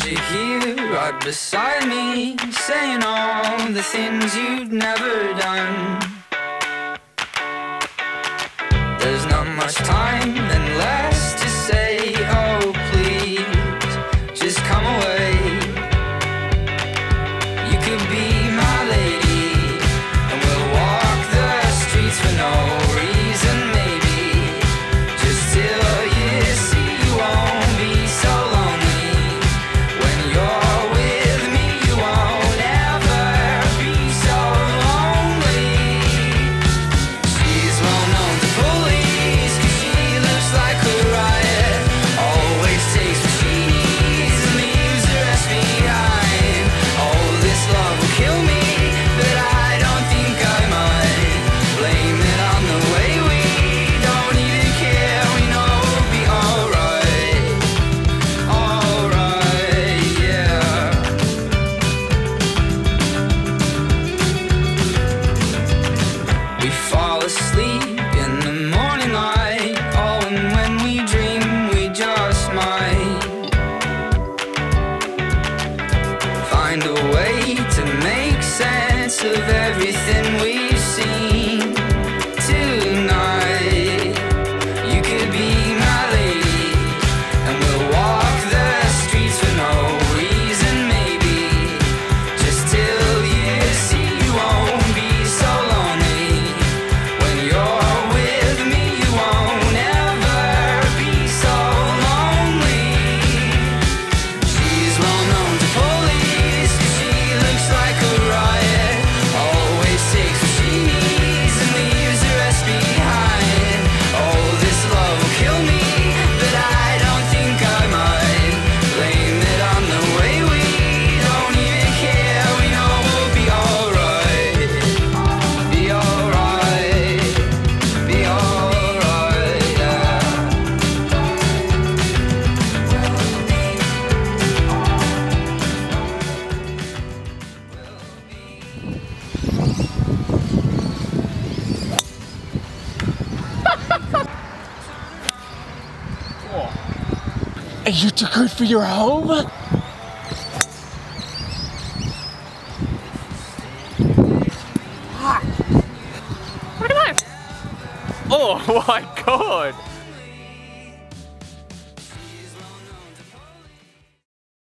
found you here right beside me, saying all the things you'd never done. There's not much time and less to say, oh please, just come away. You could be my lady, and we'll walk the streets for no reason maybe, just till you see you won't be so lonely. When you're with me you won't ever be so lonely. She's well known to police, 'cause she lives like a riot, always takes what she needs and leaves the rest behind. Oh, this love will kill me, but I don't think I might blame it on the way we don't even care. We know it'll be alright, alright, yeah. We fall asleep in the morning light. Oh, and when we dream, we just might find a way to make sense of everything we've seen tonight. You could be my lady, and we'll walk the streets for no reason maybe, just till you see you won't be so lonely. When you're with me you won't ever be so lonely. She's well known to police, 'cause she looks like a riot, always takes what she needs and leaves the rest behind. Oh, this love will kill me, but I don't think I might blame it on the way we don't even care. We know we'll be alright, be alright, be alright, yeah. Are you too good for your home? Oh my god!